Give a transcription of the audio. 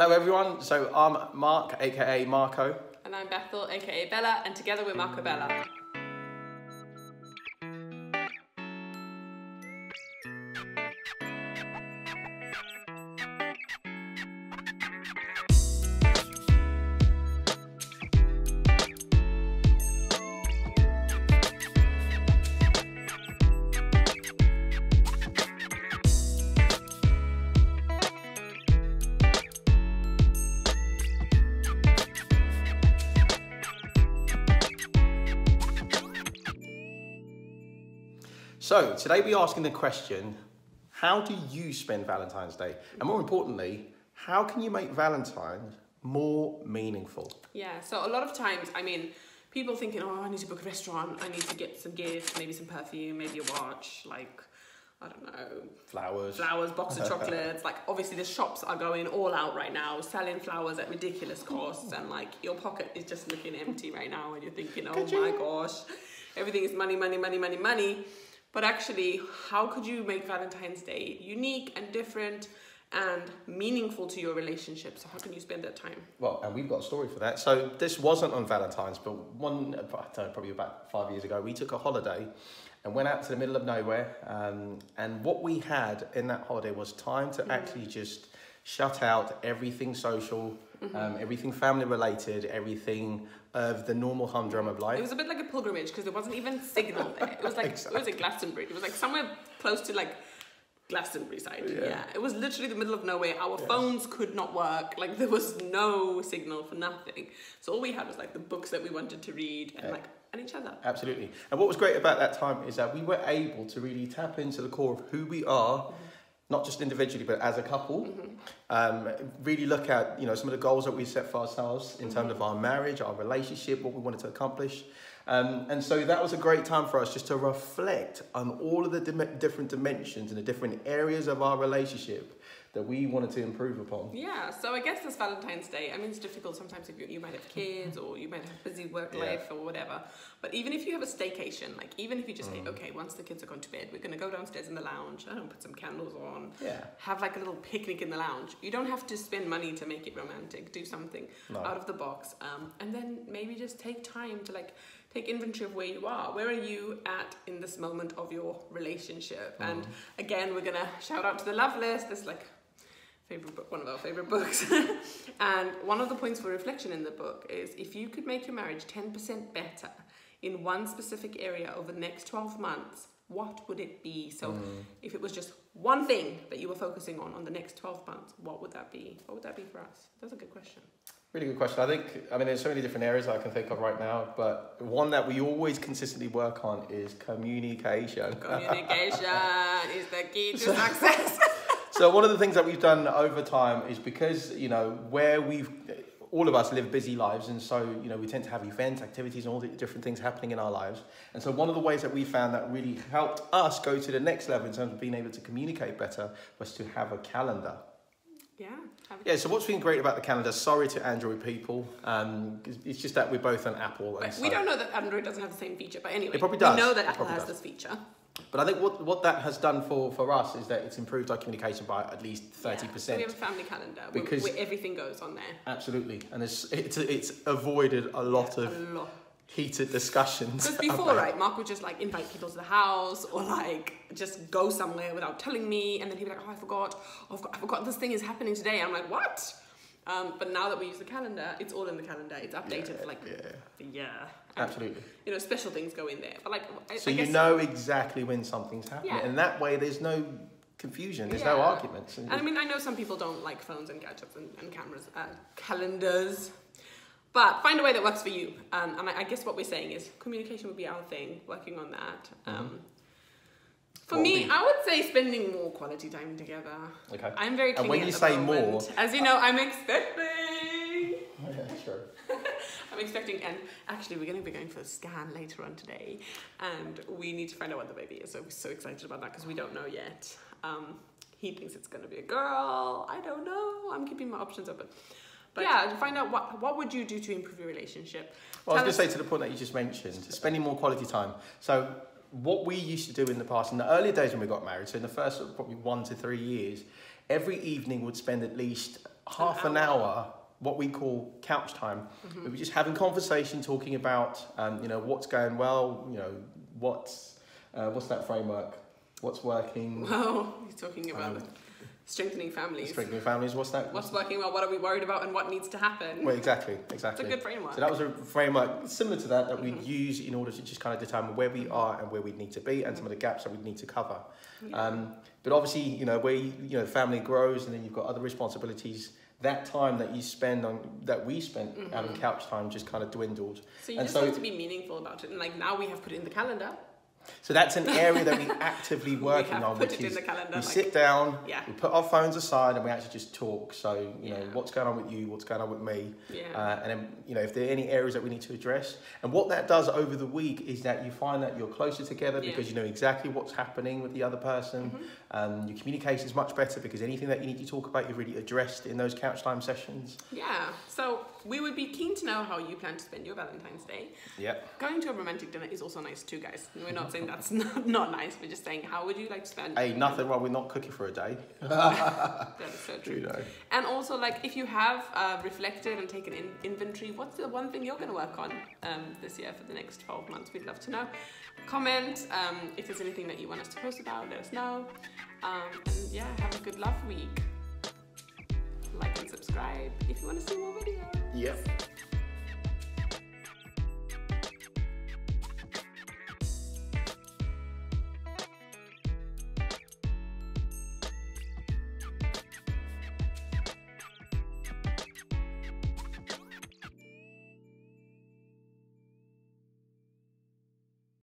Hello everyone, so I'm Mark, aka Marco. And I'm Bethel, aka Bella, and together we're Marco Bella. So today we're asking the question, how do you spend Valentine's Day? And more importantly, how can you make Valentine's more meaningful? Yeah, so a lot of times, I mean, people thinking, oh, I need to book a restaurant, I need to get some gifts, maybe some perfume, maybe a watch, like, I don't know. Flowers. Flowers, box of chocolates. Like, obviously the shops are going all out right now, selling flowers at ridiculous costs, and like, your pocket is just looking empty right now, and you're thinking, oh my gosh, everything is money, money, money, money, money. But actually, how could you make Valentine's Day unique and different and meaningful to your relationship? So how can you spend that time? Well, and we've got a story for that. So this wasn't on Valentine's, but probably about 5 years ago, we took a holiday and went out to the middle of nowhere. And what we had in that holiday was time to actually just shut out everything social, everything family related, everything of the normal humdrum of life. It was a bit like a pilgrimage because there wasn't even signal there. It was like exactly. It was in Glastonbury. It was like somewhere close to like Glastonbury side. Yeah. Yeah. It was literally the middle of nowhere. Our phones could not work. Like there was no signal for nothing. So all we had was like the books that we wanted to read and like and each other. Absolutely. And what was great about that time is that we were able to really tap into the core of who we are. Not just individually, but as a couple, really look at, you know, some of the goals that we set for ourselves in terms of our marriage, our relationship, what we wanted to accomplish. And so that was a great time for us just to reflect on all of the different dimensions and the different areas of our relationship that we wanted to improve upon. Yeah, so I guess this Valentine's Day, I mean, it's difficult sometimes if you might have kids or you might have busy work life or whatever. But even if you have a staycation, like even if you just say, okay, once the kids are gone to bed, we're going to go downstairs in the lounge, I don't put some candles on, have like a little picnic in the lounge. You don't have to spend money to make it romantic. Do something out of the box. And then maybe just take time to like, take inventory of where you are. Where are you at in this moment of your relationship? And again, we're gonna shout out to the Love List. This is like favorite book, one of our favorite books. And one of the points for reflection in the book is if you could make your marriage 10% better in one specific area over the next 12 months, what would it be? So if it was just one thing that you were focusing on the next 12 months, what would that be? What would that be for us? That's a good question. Really good question. I think, I mean, there's so many different areas I can think of right now, but one that we always consistently work on is communication. Communication is the key to success. So one of the things that we've done over time is because, you know, where we've, all of us live busy lives. And so, you know, we tend to have events, activities, and all the different things happening in our lives. And so one of the ways that we found that really helped us go to the next level in terms of being able to communicate better was to have a calendar. Yeah, so what's been great about the calendar, sorry to Android people, it's just that we're both on Apple. And so we don't know that Android doesn't have the same feature, but anyway, it probably does. We know that Apple has this feature. But I think what that has done for us is that it's improved our communication by at least 30%. Yeah, so we have a family calendar because where everything goes on there. Absolutely, and it's avoided a lot of heated discussions. Because before, right, Mark would just like invite people to the house or like just go somewhere without telling me, and then he'd be like, oh, I forgot, I forgot this thing is happening today. I'm like, what? But now that we use the calendar, it's all in the calendar. It's updated for like the year. Absolutely. You know, special things go in there. But like, so I guess you know exactly when something's happening, and that way there's no confusion, there's no arguments. And I mean, I know some people don't like phones and gadgets and cameras, calendars. But find a way that works for you. And I guess what we're saying is communication would be our thing, working on that. For me, I would say spending more quality time together. Okay. I'm very clingy. And when you say more, as you know, I'm expecting. Yeah, sure. I'm expecting, and actually we're going to be going for a scan later on today. And we need to find out what the baby is. So we're so excited about that because we don't know yet. He thinks it's going to be a girl. I don't know. I'm keeping my options open. But yeah, to find out what would you do to improve your relationship. Well, I was going to say to the point that you just mentioned, spending more quality time. So what we used to do in the past, in the earlier days when we got married, so in the first probably 1 to 3 years, every evening would spend at least half an hour, what we call couch time. Mm-hmm. We were just having conversation, talking about, you know, what's going well, you know, what's that framework, what's working. Well, you're talking about strengthening families. Strengthening families, what's that? What's working well, what are we worried about, and what needs to happen? Well, exactly. It's a good framework. So that was a framework similar to that we'd use in order to just kind of determine where we are and where we need to be, and some of the gaps that we need to cover. Yeah. But obviously, you know, where family grows, and then you've got other responsibilities. That time that you spend that we spent out on couch time just kind of dwindled. So you just have to be meaningful about it, and like now we have put it in the calendar. So that's an area that we actively working on, which is we sit down, we put our phones aside, and we actually just talk. So you know, what's going on with you, what's going on with me, and then, you know, if there are any areas that we need to address. And what that does over the week is that you find that you're closer together because you know exactly what's happening with the other person. Your communication is much better because anything that you need to talk about, you've really addressed in those couch time sessions. Yeah. So we would be keen to know how you plan to spend your Valentine's Day. Yeah. Going to a romantic dinner is also nice too, guys. We're not saying that's not nice, but just saying, how would you like to spend? Hey, nothing wrong with not cooking for a day. That is so true. You know. And also, like, if you have reflected and taken in inventory, what's the one thing you're going to work on this year for the next 12 months? We'd love to know. Comment if there's anything that you want us to post about, let us know. And yeah, have a good love week. Like and subscribe if you want to see more videos. Yep.